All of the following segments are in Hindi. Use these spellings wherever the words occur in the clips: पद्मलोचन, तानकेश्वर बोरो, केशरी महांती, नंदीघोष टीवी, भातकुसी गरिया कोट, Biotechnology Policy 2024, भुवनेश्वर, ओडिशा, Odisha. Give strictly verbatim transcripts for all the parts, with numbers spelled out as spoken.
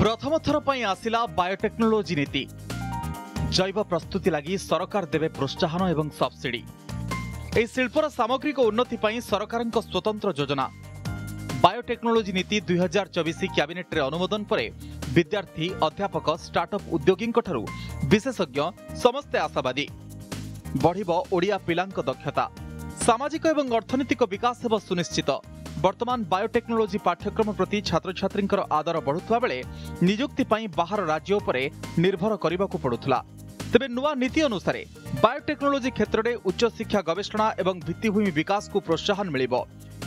प्रथम थर पर आसिला बायोटेक्नोलोजी नीति जैव प्रस्तुति लगी सरकार देवे प्रोत्साहन एवं सब्सिडी ए शिल्पर सामग्रिक उन्नति पर सरकार स्वतंत्र योजना बायोटेक्नोलोजी नीति दुई हजार चौबीस कैबिनेट रे अनुमोदन पर विद्यार्थी अध्यापक स्टार्टअप उद्योगी विशेषज्ञ समस्ते आशावादी बढ़िबो ओडिया पिलांक दक्षता सामाजिक एवं अर्थनैतिक विकास हेब सुनिश्चित। वर्तमान बायोटेक्नोलोजी पाठ्यक्रम प्रति छात्र छात्रींकर आदर बढ़ुवा बेले नियुक्ति पई बाहर राज्य उपर निर्भर करिबाकू पडुथला। तेबे नुआ नीति अनुसार बायोटेक्नोलोजी क्षेत्र में उच्च शिक्षा गवेषणा एवं भित्तिभूमि विकास को प्रोत्साहन मिलिबो।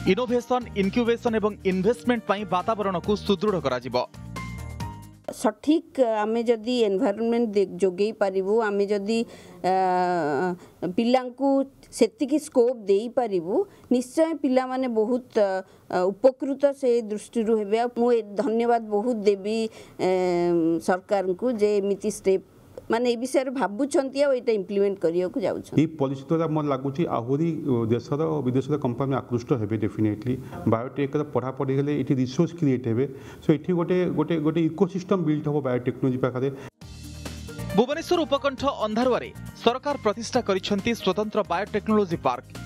इनोवेशन इनक्यूबेशन एवं इन्वेस्टमेंट पाई वातावरण को सुदृढ़ कराजिबो। सठिक आमे जदि एनवायरनमेंट जोगे पारिबु आमे जदि पिलांकु सेतिकी स्कोप देई पारिबु निश्चय पिला माने बहुत उपकृत से दृष्टि रु हेबे। मु धन्यवाद बहुत देबी सरकार को जे एमिति स्टेप माने विषय भावुंट आईटा इम्प्लीमेंट करने पॉलिसी द्वारा मन लगुच आहरी देशर विदेश कंपानी आकृष्ट है। डेफिनेटली बायोटेक पढ़ा पढ़ी गले ये रिसोर्स क्रिएट हे सो ये गोटे गोटे गोटे इकोसिस्टम बिल्ड हम बायोटेक्नोलोजी पाखे। भुवनेश्वर उपकंठ अंधारुआर सरकार प्रतिष्ठा करिसेंती स्वतंत्र बायोटेक्नोलोजी पार्क।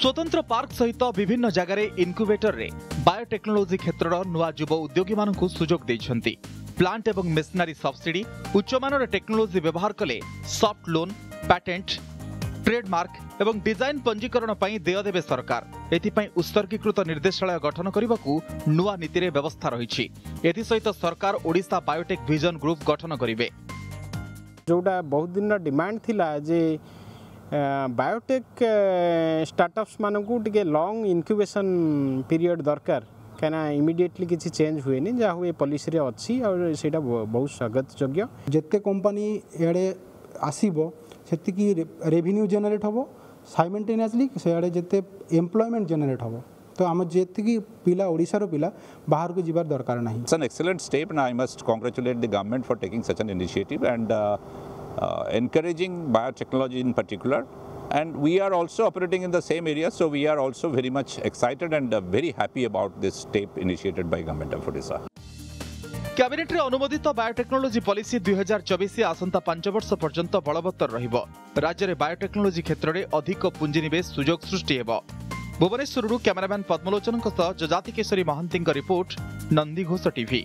स्वतंत्र पार्क सहित विभिन्न जगार इनक्यूबेटर में बायोटेक्नोलोजी क्षेत्र नुआ युव उद्योगी मानकु सुजोग दैछंती। प्लांट एवं मेसनारी सब्सिडी उच्च मानर टेक्नोलोजी व्यवहार कले सॉफ्ट लोन पैटेंट ट्रेडमार्क एवं डिजाइन पंजीकरण पर देय देबे सरकार। एथिपाई उत्सर्गीकृत निर्देशालय गठन करने नुआ नीति रे व्यवस्था रही। एथिसहित सरकार ओडिशा बायोटेक विजन ग्रुप गठन करेंगे। जोड़ा बहुत दिन डिमांड थिला जे बायोटेक स्टार्टअप्स मानकू टिके लॉन्ग इनक्यूबेशन पीरियड दरकार कहना इमिडिएटली किसी चेंज हुए नहीं जहाँ हुए पॉलिसी रे अच्छी और सेटा बहुत स्वागत योग्य। जिते कंपनी इे आसब से रेवेन्यू जेनेट हम साइमेंटेनियसली से जिते एम्प्लॉयमेंट जेनेट हम तो आम जी पिला ओडिशार पिला बाहर को जीवार दरकार नहीं। It's an excellent step and I must congratulate the government for taking such an initiative and encouraging biotechnology in particular and we are also operating in the same area so we are also very much excited and uh, very happy about this step initiated by government of Odisha. Cabinet रे अनुमोदित बायोटेक्नोलोजी पॉलिसी दुई हजार चौबीस आसंता पांच वर्ष पर्यंत बलवत्तर रहिबो। राज्य रे बायोटेक्नोलोजी क्षेत्र रे अधिक पुंजी निवेश सुयोग सृष्टि हेबो। भुवनेश्वर रू कैमरामैन पद्मलोचन को सह जजाति केशरी महांती रिपोर्ट नंदीघोष टीवी।